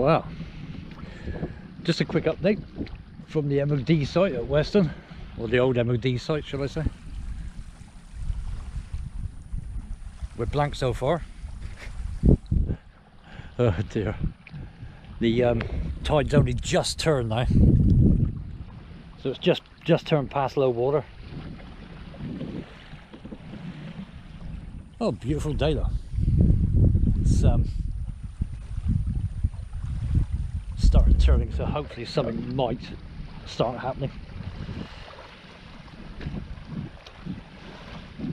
Wow. Just a quick update from the MOD site at Weston, or the old MOD site, shall I say. We're blank so far. Oh dear. The tide's only just turned now, so it's just turned past low water. Oh, beautiful day though. It's started turning, so hopefully something might start happening.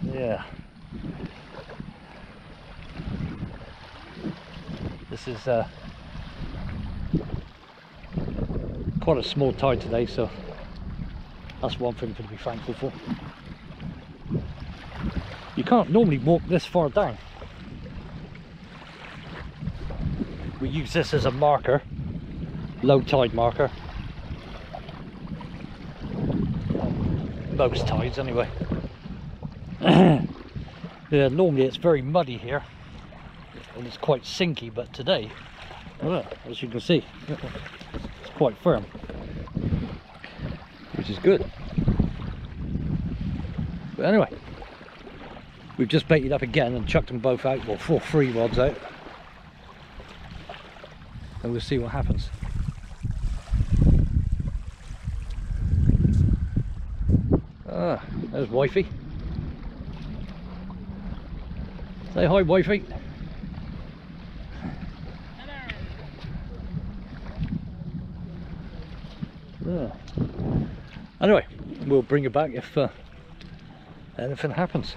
Yeah. This is quite a small tide today, so that's one thing to be thankful for. You can't normally walk this far down. We use this as a marker, low tide marker. Most tides anyway. Yeah, normally it's very muddy here and it's quite sinky, but today, well, as you can see, it's quite firm, which is good. But anyway, we've just baited up again and chucked them both out, well, three rods out, and we'll see what happens. Ah, there's Wifey. Say hi, Wifey. Hello. Ah. Anyway, we'll bring you back if anything happens.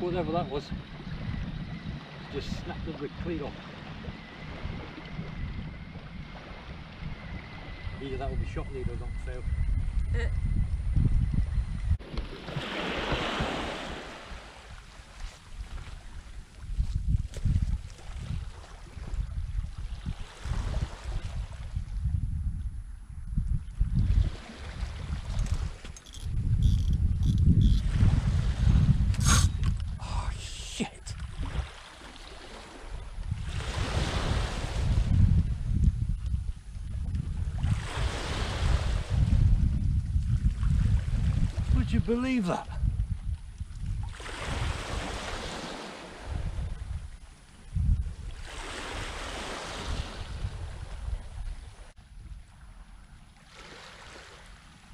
Whatever that was. just snapped the rig clear off. Either that will be shot leaders on sale. You believe that?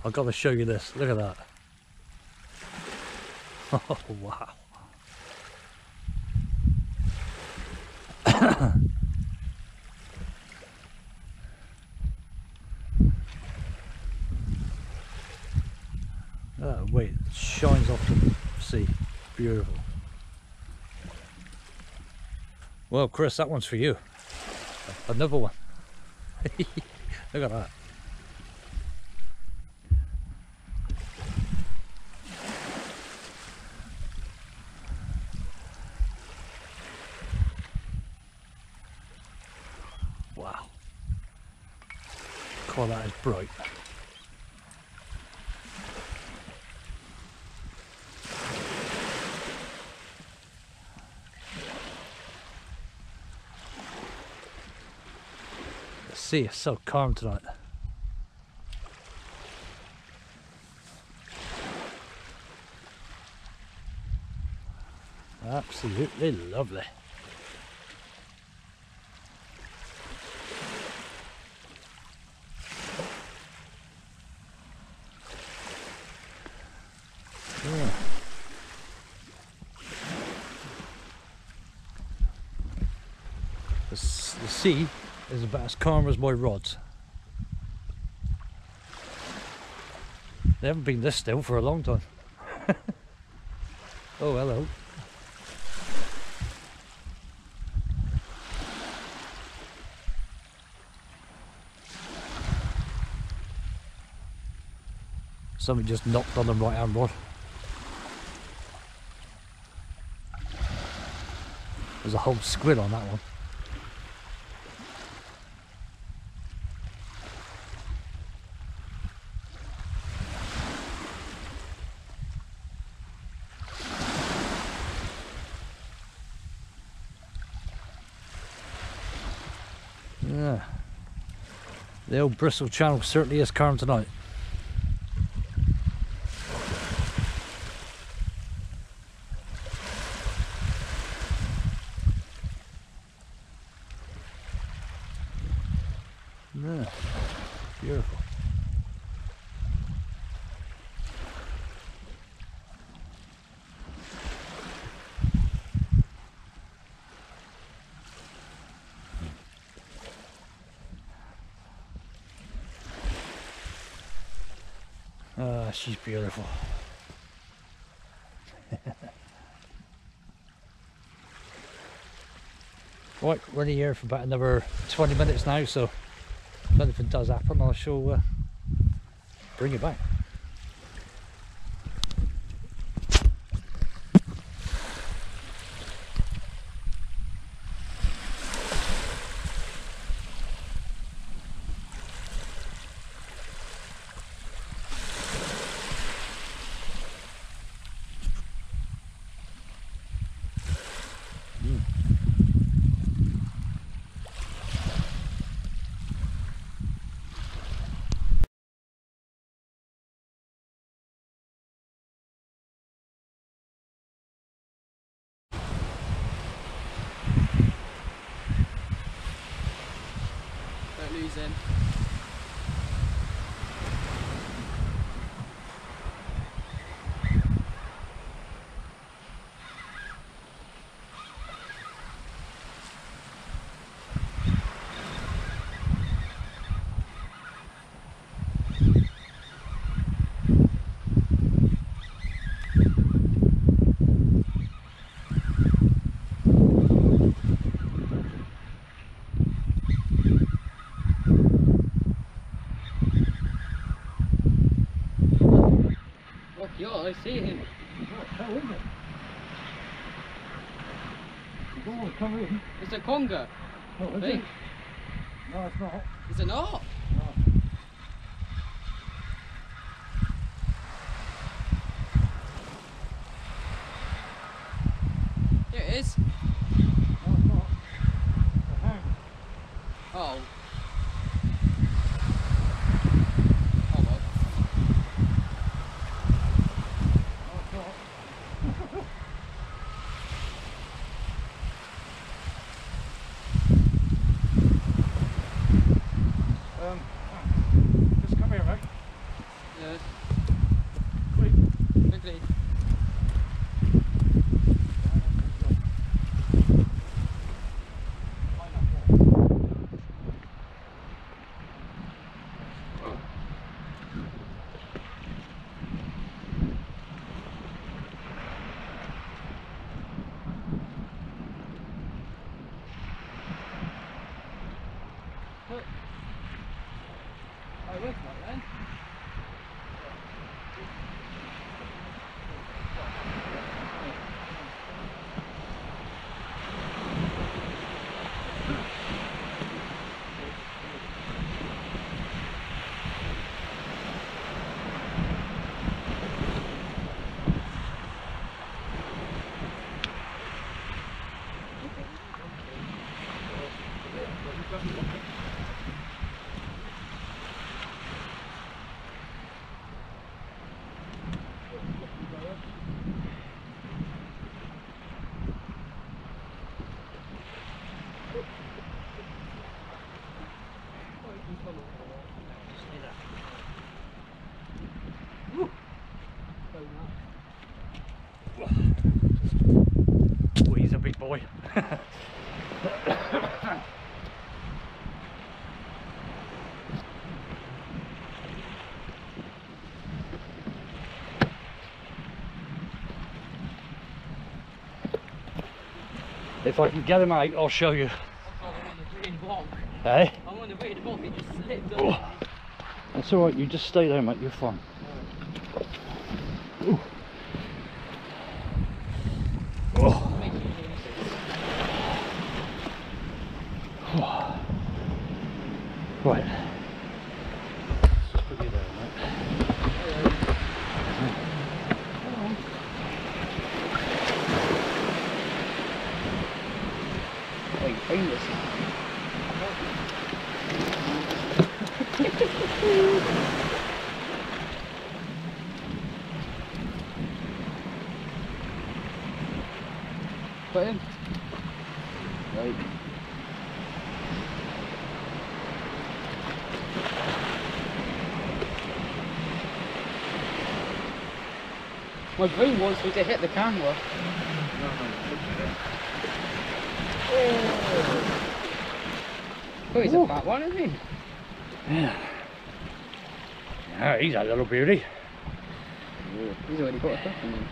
I've got to show you this. Look at that. Oh wow. Oh, wait, it shines off the sea. Beautiful. Well, Chris, that one's for you. Another one. Look at that. Wow. God, that is bright. See, it's so calm tonight. Absolutely lovely. Yeah. The sea is about as calm as my rods. They haven't been this still for a long time. Oh, hello. Something just knocked on the right hand rod. There's a whole squid on that one. Yeah, the old Bristol Channel certainly is calm tonight. Yeah, beautiful. Ah, she's beautiful. Right, we're only here for about another 20 minutes now, so if anything does happen, I shall bring it back. In. What is it? You don't want to come in. It's a conger. Oh, is it? No, it's not. Is it not? No. Here it is. No, it's not. It's a hang. Oh. Boy. If I can get him out, I'll show you. Hey? I'm on the way to walk, he just slipped on. That's alright, you just stay there, mate, you're fine. Ooh. Right. Just put you there, mate. Hello. Hello. Hey, famous. Put in. Right. My brain wants me to hit the camera. Oh, he's a fat one, isn't he? Yeah. Yeah, he's a little beauty. Yeah. He's already got a duck in him.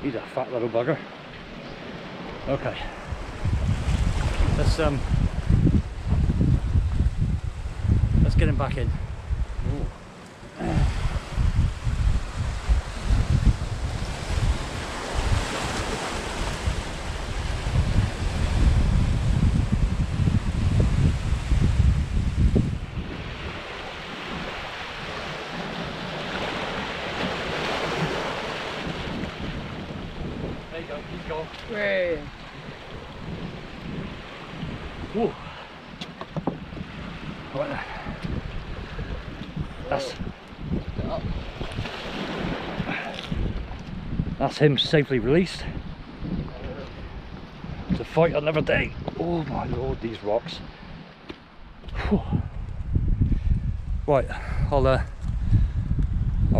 He's a fat little bugger. Okay. Let's get him back in. Way. Whoa. Right. That's him safely released. It's a fight another day. Oh my lord, these rocks. Whew. Right, I'll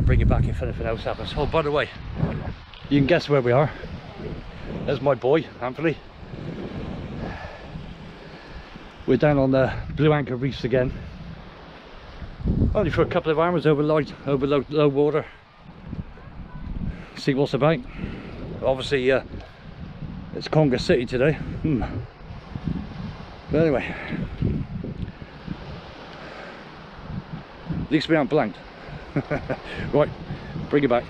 bring you back if anything else happens. Oh, by the way. You can guess where we are. There's my boy, Anthony. We're down on the Blue Anchor Reefs again. Only for a couple of hours over low water. See what's about. Obviously, it's Conger City today. But anyway, at least we aren't blanked. Right, bring it back.